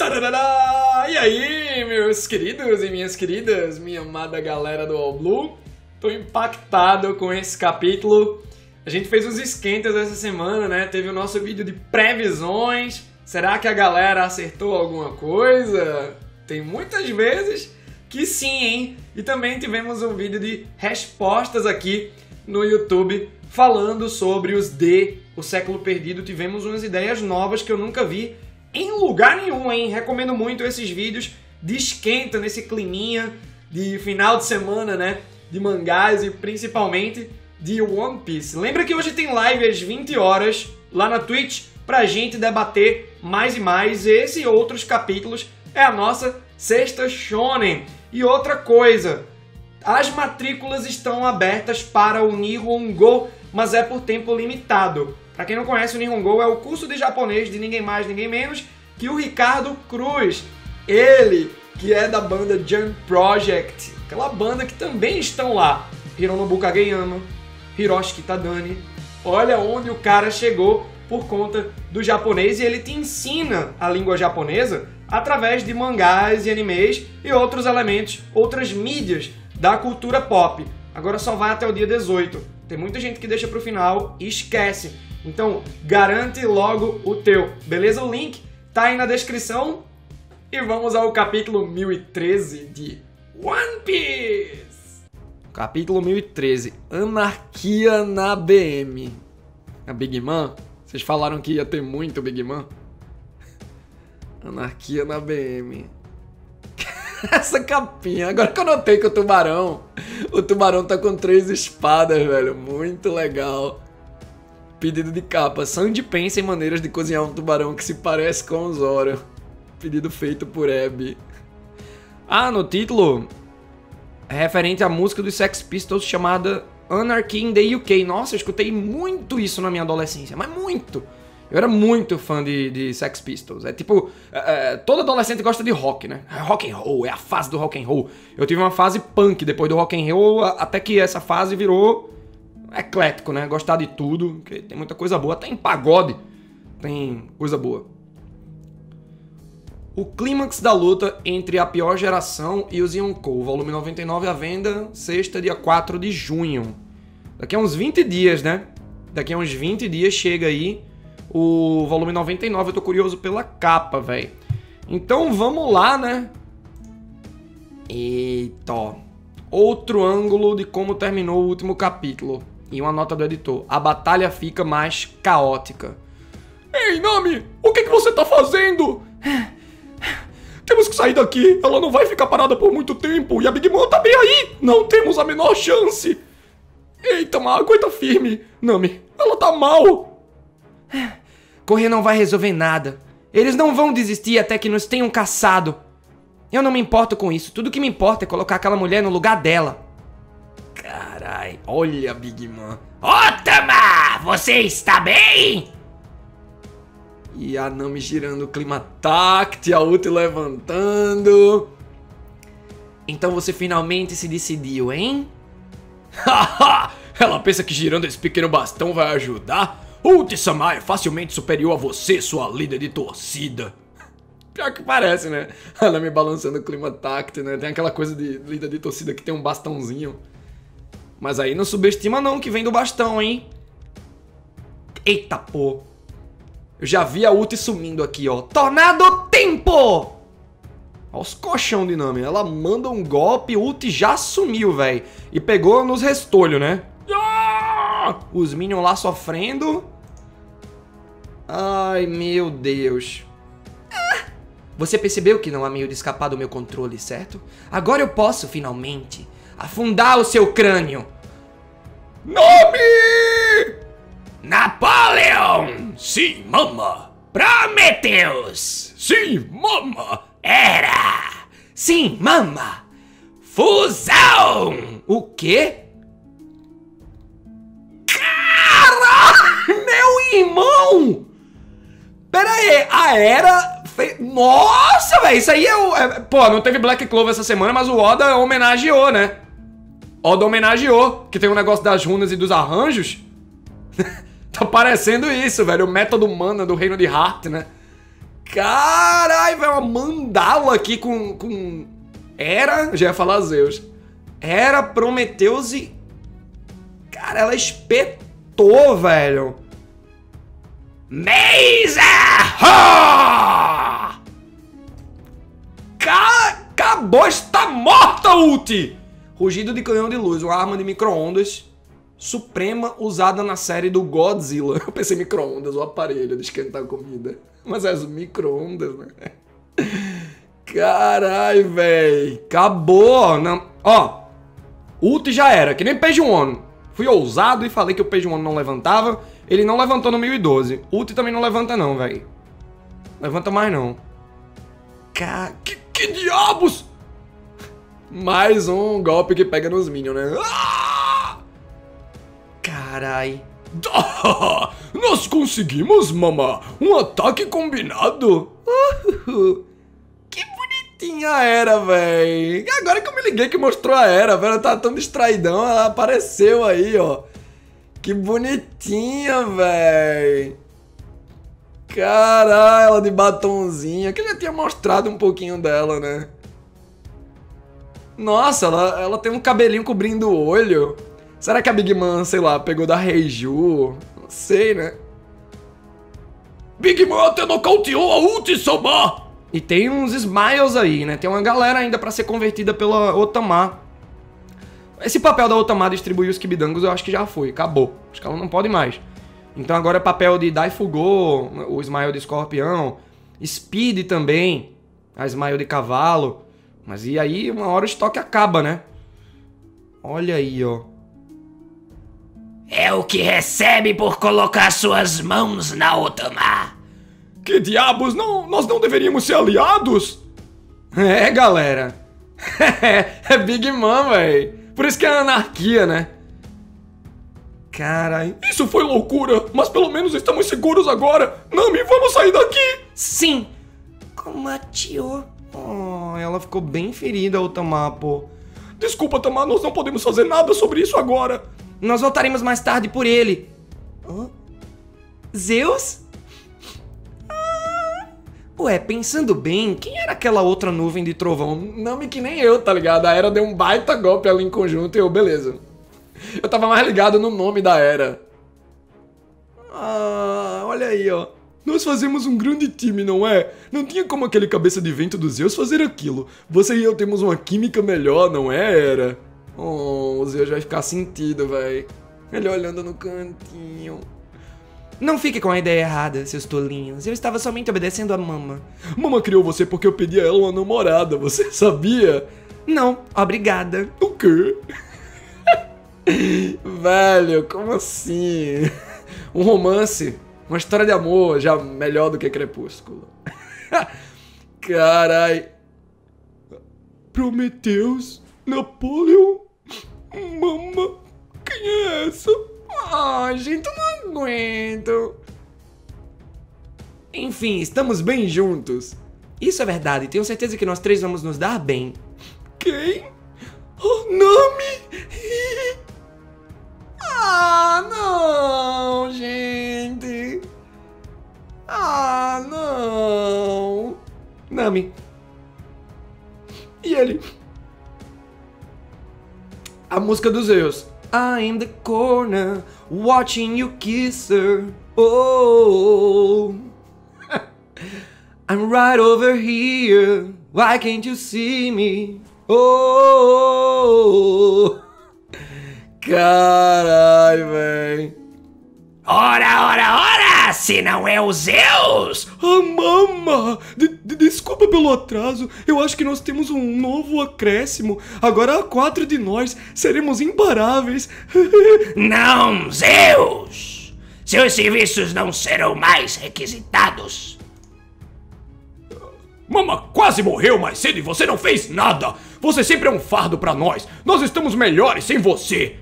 Tadadadá! E aí, meus queridos e minhas queridas, minha amada galera do All Blue. Tô impactado com esse capítulo. A gente fez uns esquentas essa semana, né? Teve o nosso vídeo de previsões. Será que a galera acertou alguma coisa? Tem muitas vezes que sim, hein? E também tivemos um vídeo de respostas aqui no YouTube falando sobre os D, o século perdido. Tivemos umas ideias novas que eu nunca vi em lugar nenhum, hein? Recomendo muito esses vídeos de esquenta nesse climinha de final de semana, né? De mangás e principalmente de One Piece. Lembra que hoje tem live às 20 horas lá na Twitch pra gente debater mais e mais esse e outros capítulos. É a nossa Sexta Shonen. E outra coisa, as matrículas estão abertas para o Nihon Go, mas é por tempo limitado. Pra quem não conhece, o Nihon Go é o curso de japonês de ninguém mais, ninguém menos que o Ricardo Cruz. Ele, que é da banda Jam Project, aquela banda que também estão lá. Hironobu Kageyama, Hiroshi Tadani. Olha onde o cara chegou por conta do japonês, e ele te ensina a língua japonesa através de mangás e animes e outros elementos, outras mídias da cultura pop. Agora só vai até o dia 18. Tem muita gente que deixa pro final e esquece. Então, garante logo o teu, beleza? O link tá aí na descrição. E vamos ao capítulo 1013 de One Piece. Capítulo 1013, Anarquia na BM. A Big Mom? Vocês falaram que ia ter muito Big Mom? Anarquia na BM. Essa capinha. Agora que eu notei que o tubarão tá com 3 espadas, velho. Muito legal. Pedido de capa. Sandy pensa em maneiras de cozinhar um tubarão que se parece com o Zoro. Pedido feito por Abby. Ah, no título, referente à música dos Sex Pistols chamada Anarchy in the UK. Nossa, eu escutei muito isso na minha adolescência. Mas muito. Eu era muito fã de Sex Pistols. É tipo, todo adolescente gosta de rock, né? Rock and roll, é a fase do rock and roll. Eu tive uma fase punk depois do rock and roll, até que essa fase virou eclético, né? Gostar de tudo, porque tem muita coisa boa. Até em pagode tem coisa boa. O clímax da luta entre a pior geração e os Yonkou. Volume 99 à venda, sexta, dia 4 de junho. Daqui a uns 20 dias, né? Daqui a uns 20 dias chega aí o volume 99, eu tô curioso pela capa, velho. Então vamos lá, né? Eita. Outro ângulo de como terminou o último capítulo. E uma nota do editor. A batalha fica mais caótica. Ei, Nami! O que você tá fazendo? Temos que sair daqui. Ela não vai ficar parada por muito tempo. E a Big Mom tá bem aí. Não temos a menor chance. Eita, mas aguenta firme. Nami, ela tá mal. Correr não vai resolver nada. Eles não vão desistir até que nos tenham caçado. Eu não me importo com isso. Tudo que me importa é colocar aquela mulher no lugar dela. Carai, olha a Big Mom. Otama, você está bem? E a Nami girando o Climatact, a Ulti levantando. Então você finalmente se decidiu, hein? Haha, ela pensa que girando esse pequeno bastão vai ajudar? Ulti-sama é facilmente superior a você, sua líder de torcida. Pior que parece, né? Ela me balançando o Climatact, né? Tem aquela coisa de líder de torcida que tem um bastãozinho. Mas aí não subestima não que vem do bastão, hein? Eita, pô. Eu já vi a Ulti sumindo aqui, ó. Tornado Tempo! Olha os colchão de Nami. Ela manda um golpe, Ulti já sumiu, velho. E pegou nos restolhos, né? Os Minions lá sofrendo. Ai, meu Deus. Você percebeu que não há meio de escapar do meu controle, certo? Agora eu posso, finalmente, afundar o seu crânio. Nome! Napoleão! Sim, mama! Prometheus! Sim, mama! Hera! Sim, mama! Fusão! O quê? Meu irmão! Pera aí, a Hera... Nossa, velho, isso aí é o... Pô, não teve Black Clover essa semana, mas o Oda homenageou, né? Oda homenageou, que tem um negócio das runas e dos arranjos. Tá parecendo isso, velho, o método mana do reino de Heart, né? Caralho, velho, uma mandala aqui com Hera, já ia falar Zeus. Hera, Prometheus e... Cara, ela espetou, velho. Mesa! Acabou, está morta, Ulti! Rugido de canhão de luz, uma arma de micro-ondas suprema usada na série do Godzilla. Eu pensei micro-ondas, o aparelho de esquentar comida. Mas é as micro-ondas, né? Caralho, véi. Acabou. Não. Ó, Ulti já era, que nem Page One. Fui ousado e falei que o Page One não levantava. Ele não levantou no 1012. Ulti também não levanta não, véi. Levanta mais não. Cara, que diabos? Mais um golpe que pega nos minions, né? Ah! Carai. Nós conseguimos, mamá. Um ataque combinado. Que bonitinha a Hera, véi. Agora que eu me liguei que mostrou a Hera, velho. Ela tava tão distraidão, ela apareceu aí, ó. Que bonitinha, véi. Caralho, ela de batonzinha. Que eu já tinha mostrado um pouquinho dela, né? Nossa, ela tem um cabelinho cobrindo o olho. Será que a Big Mom, sei lá, pegou da Reiju? Não sei, né? Big Mom até nocauteou a Ulti-sama! E tem uns Smiles aí, né? Tem uma galera ainda pra ser convertida pela Otama. Esse papel da Otama distribuir os kibidangos eu acho que já foi, acabou. Acho que ela não pode mais. Então agora é papel de Dai Fugou, o Smile de escorpião, Speed também, a Smile de cavalo. Mas e aí, uma hora o estoque acaba, né? Olha aí, ó. É o que recebe por colocar suas mãos na Otama. Que diabos, não, nós não deveríamos ser aliados? É, galera. É Big Mom, véi. Por isso que é anarquia, né? Caralho. Isso foi loucura, mas pelo menos estamos seguros agora. Nami, vamos sair daqui. Sim. Como a tio... Oh, ela ficou bem ferida, Otama, pô. Desculpa, Otama, nós não podemos fazer nada sobre isso agora. Nós voltaremos mais tarde por ele. Oh? Zeus? Ah. Ué, pensando bem, quem era aquela outra nuvem de trovão? Nami que nem eu, tá ligado? A Hera deu um baita golpe ali em conjunto e eu, beleza. Eu tava mais ligado no nome da Hera. Ah, olha aí, ó. Nós fazemos um grande time, não é? Não tinha como aquele cabeça de vento dos Zeus fazer aquilo. Você e eu temos uma química melhor, não é, Hera? Oh, o Zeus vai ficar sentido, véi. Ele olhando no cantinho. Não fique com a ideia errada, seus tolinhos. Eu estava somente obedecendo a mama. Mama criou você porque eu pedi a ela uma namorada, você sabia? Não, obrigada. O quê? Velho, como assim? Um romance... Uma história de amor já melhor do que Crepúsculo. Carai. Prometheus, Napoleão, mama, quem é essa? Ah, gente, eu não aguento. Enfim, estamos bem juntos. Isso é verdade, tenho certeza que nós três vamos nos dar bem. Quem? Oh, Nami! Ah, não, gente. Ah, não. Nami. E ele? A música dos Zeus. I am the corner, watching you kiss her. Oh. I'm right over here. Why can't you see me? Oh. Caralho, véi. Ora, ora, ora! Se não é o Zeus! Ah, mama! Desculpa pelo atraso. Eu acho que nós temos um novo acréscimo. Agora há 4 de nós. Seremos imparáveis. Não, Zeus! Seus serviços não serão mais requisitados. Mama quase morreu mais cedo e você não fez nada. Você sempre é um fardo pra nós. Nós estamos melhores sem você.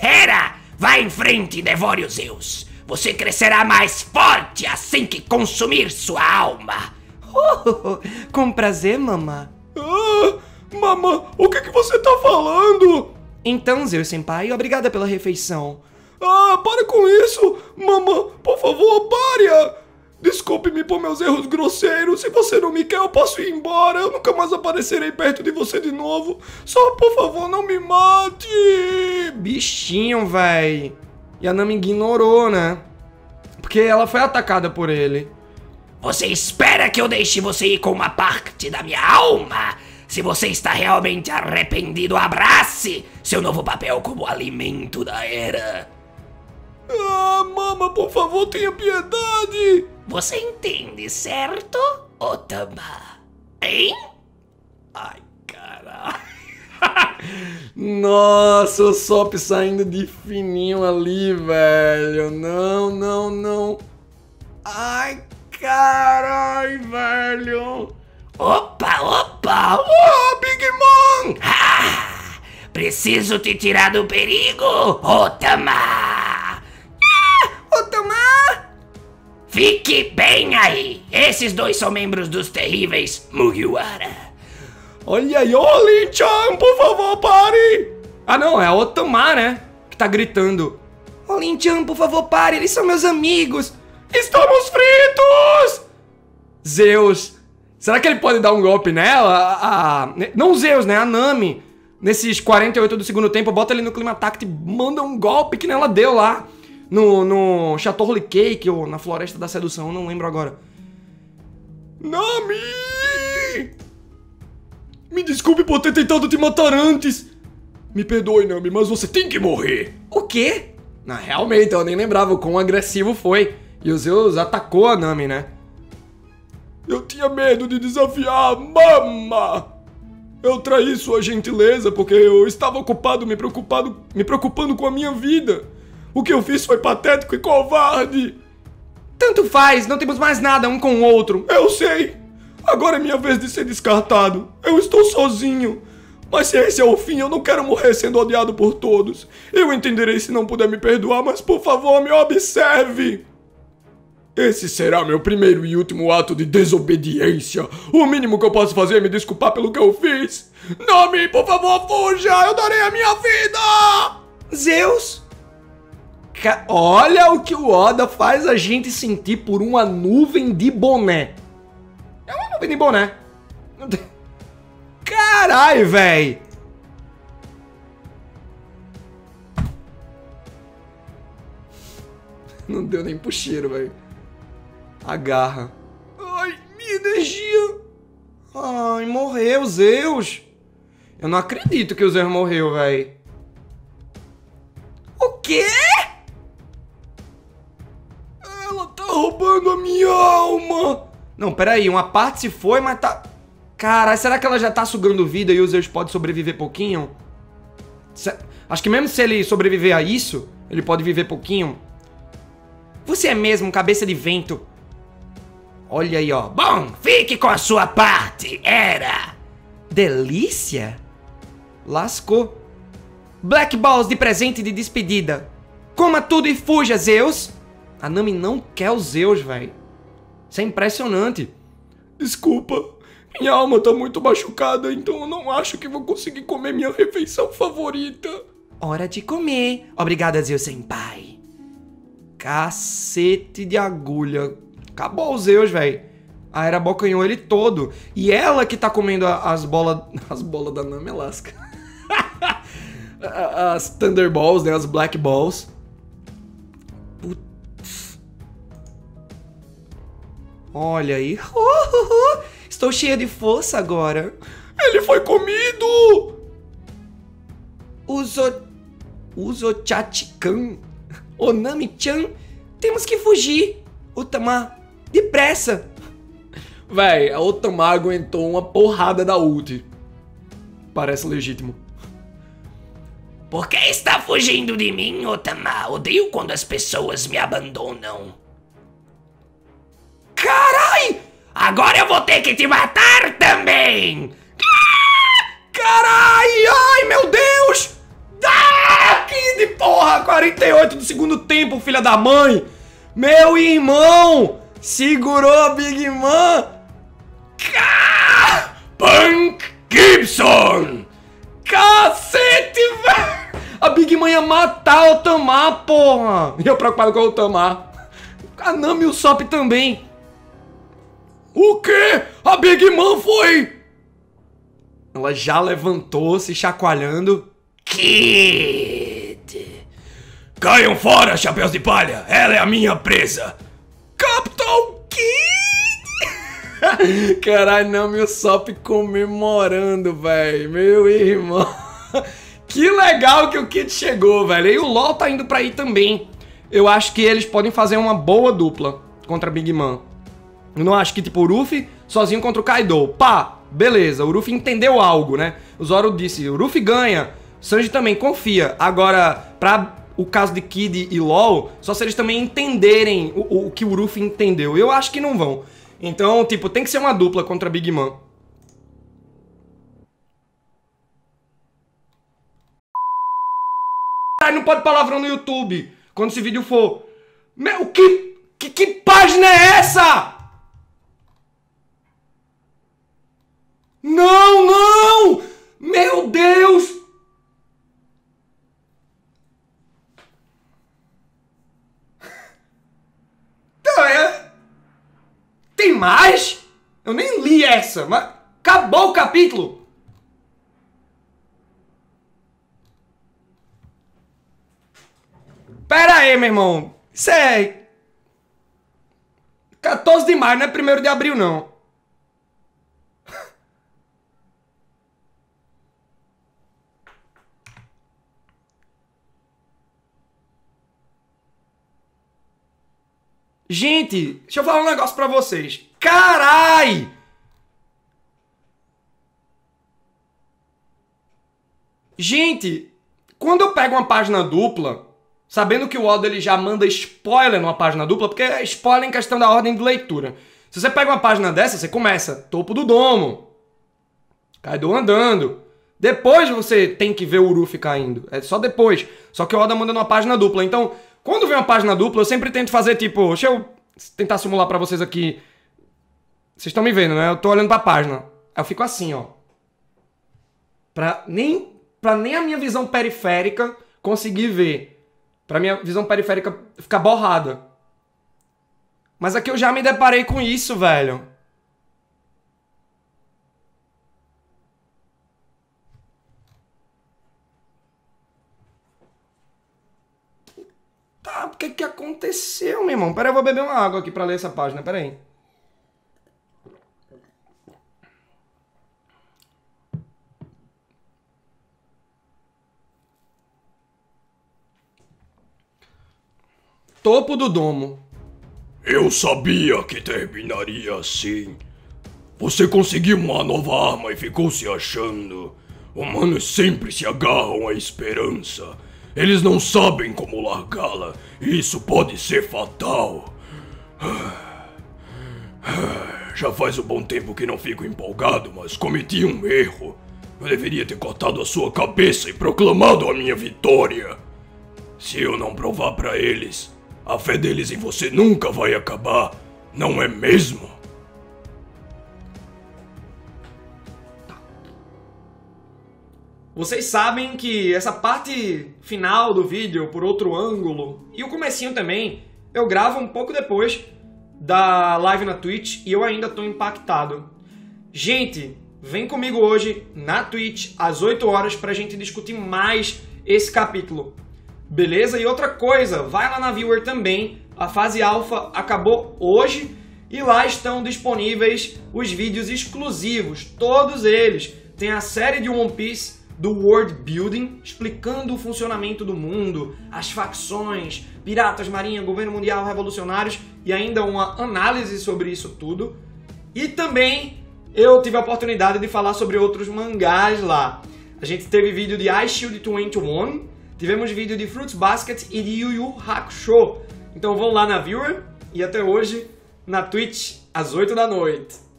Hera, vá em frente e devore os Zeus. Você crescerá mais forte assim que consumir sua alma. Com prazer, mamã. Ah, mamã, o que você tá falando? Então, Zeus-senpai, obrigada pela refeição. Ah, para com isso. Mamã, por favor, pare. Desculpe-me por meus erros grosseiros. Se você não me quer, eu posso ir embora. Eu nunca mais aparecerei perto de você de novo. Só, por favor, não me mate. Bichinho, véi. E a Nami ignorou, né? Porque ela foi atacada por ele. Você espera que eu deixe você ir com uma parte da minha alma? Se você está realmente arrependido, abrace seu novo papel como alimento da era. Ah, mama, por favor, tenha piedade. Você entende, certo, Otama? Hein? Ai, caralho. Nossa, o Usopp saindo de fininho ali, velho. Não, não, não. Ai, caralho, velho. Opa, opa. Oh, Big Mom. Ah, preciso te tirar do perigo, Otama. Otama? Fique bem aí. Esses dois são membros dos terríveis Mugiwara. Olha aí, ô Lin-chan, por favor, pare! Ah não, é a Otama, né? Que tá gritando. Ô Lin-chan, por favor, pare, eles são meus amigos! Estamos fritos! Zeus, será que ele pode dar um golpe nela? Não Zeus, né? A Nami. Nesses 48 do segundo tempo, bota ele no Climatact e manda um golpe que nela deu lá. No Chateau Holy Cake ou na Floresta da Sedução, não lembro agora. Nami! Me desculpe por ter tentado te matar antes. Me perdoe, Nami, mas você tem que morrer. O quê? Não, realmente, eu nem lembrava o quão agressivo foi. E o Zeus atacou a Nami, né? Eu tinha medo de desafiar a mama. Eu traí sua gentileza porque eu estava ocupado me preocupando com a minha vida. O que eu fiz foi patético e covarde. Tanto faz, não temos mais nada um com o outro. Eu sei. Agora é minha vez de ser descartado. Eu estou sozinho. Mas se esse é o fim, eu não quero morrer sendo odiado por todos. Eu entenderei se não puder me perdoar, mas por favor, me observe. Esse será meu primeiro e último ato de desobediência. O mínimo que eu posso fazer é me desculpar pelo que eu fiz. Nami, por favor, fuja! Eu darei a minha vida! Zeus? Olha o que o Oda faz a gente sentir por uma nuvem de boné. É uma nuvem de boné. Caralho, véi. Não deu nem pro cheiro, velho. Agarra. Ai, minha energia. Ai, morreu, Zeus. Eu não acredito que o Zeus morreu, velho. O quê? Ela tá roubando a minha alma. Não, peraí, uma parte se foi, mas tá... Caralho, será que ela já tá sugando vida e o Zeus pode sobreviver pouquinho? Acho que mesmo se ele sobreviver a isso, ele pode viver pouquinho. Você é mesmo cabeça de vento. Olha aí, ó. Bom, fique com a sua parte, era. Delícia? Lascou. Black Balls de presente de despedida. Coma tudo e fuja, Zeus. A Nami não quer o Zeus, velho. Isso é impressionante. Desculpa, minha alma tá muito machucada, então eu não acho que vou conseguir comer minha refeição favorita. Hora de comer. Obrigada, Zeus Senpai. Cacete de agulha. Acabou o Zeus, velho. A Hera abocanhou ele todo. E ela que tá comendo as bolas... As bolas da Nami Alaska. As Thunderballs, né? As Black Balls. Olha aí. Estou cheia de força agora. Ele foi comido! Usochachikan. Onami-chan. Temos que fugir. Otama, depressa. Véi, a Otama aguentou uma porrada da Ulti. Parece legítimo. Por que está fugindo de mim, Otama? Odeio quando as pessoas me abandonam. Carai! Agora eu vou ter que te matar também! Carai! Ai, meu Deus! Ah, Kid, porra! 48 do segundo tempo, filha da mãe! Meu irmão! Segurou a Big Mom! Punk Gibson! Cacete, velho! A Big Mom ia matar o Otama, porra! E eu preocupado com o Otama. A Nami e o Usopp também. O quê? A Big Mom foi! Ela já levantou, se chacoalhando. Kid! Caiam fora, chapéus de palha! Ela é a minha presa! Capitão Kid! Caralho, não, meu Usopp comemorando, velho. Meu irmão. Que legal que o Kid chegou, velho. E o LoL tá indo pra aí também. Eu acho que eles podem fazer uma boa dupla contra a Big Mom. Eu não acho que, tipo, o Luffy sozinho contra o Kaido. Pá, beleza, o Luffy entendeu algo, né? O Zoro disse, o Luffy ganha. Sanji também, confia. Agora, pra o caso de Kid e LoL, só se eles também entenderem o que o Luffy entendeu. Eu acho que não vão. Então, tipo, tem que ser uma dupla contra a Big Mom. Caralho, não pode palavrão no YouTube. Quando esse vídeo for... Meu, que página é essa? Não, não! Meu Deus! Então, é... Tem mais? Eu nem li essa, mas... Acabou o capítulo! Pera aí, meu irmão. Isso é... 14 de maio, não é 1º de abril, não. Gente, deixa eu falar um negócio pra vocês. Carai! Gente, quando eu pego uma página dupla, sabendo que o Oda ele já manda spoiler numa página dupla, porque é spoiler em questão da ordem de leitura. Se você pega uma página dessa, você começa topo do domo, Kaido andando. Depois você tem que ver o Luffy caindo. É só depois. Só que o Oda manda numa página dupla, então... Quando vem uma página dupla, eu sempre tento fazer, tipo... Deixa eu tentar simular pra vocês aqui. Vocês estão me vendo, né? Eu tô olhando pra página. Aí eu fico assim, ó. Pra nem a minha visão periférica conseguir ver. Pra minha visão periférica ficar borrada. Mas aqui eu já me deparei com isso, velho. Tá, o que que aconteceu, meu irmão? Pera aí, eu vou beber uma água aqui pra ler essa página, pera aí. Topo do domo. Eu sabia que terminaria assim. Você conseguiu uma nova arma e ficou se achando. Humanos sempre se agarram à esperança. Eles não sabem como largá-la. Isso pode ser fatal. Já faz um bom tempo que não fico empolgado, mas cometi um erro. Eu deveria ter cortado a sua cabeça e proclamado a minha vitória. Se eu não provar pra eles, a fé deles em você nunca vai acabar, não é mesmo? Vocês sabem que essa parte final do vídeo, por outro ângulo, e o comecinho também, eu gravo um pouco depois da live na Twitch e eu ainda tô impactado. Gente, vem comigo hoje na Twitch às 8 horas pra gente discutir mais esse capítulo. Beleza? E outra coisa, vai lá na Viewer também, a fase alfa acabou hoje e lá estão disponíveis os vídeos exclusivos, todos eles. Tem a série de One Piece do World Building, explicando o funcionamento do mundo, as facções, piratas, marinha, governo mundial, revolucionários, e ainda uma análise sobre isso tudo. E também eu tive a oportunidade de falar sobre outros mangás lá. A gente teve vídeo de Ice Shield 21, tivemos vídeo de Fruits Basket e de Yu Yu Hakusho. Então vão lá na Viewer e até hoje na Twitch às 8 da noite.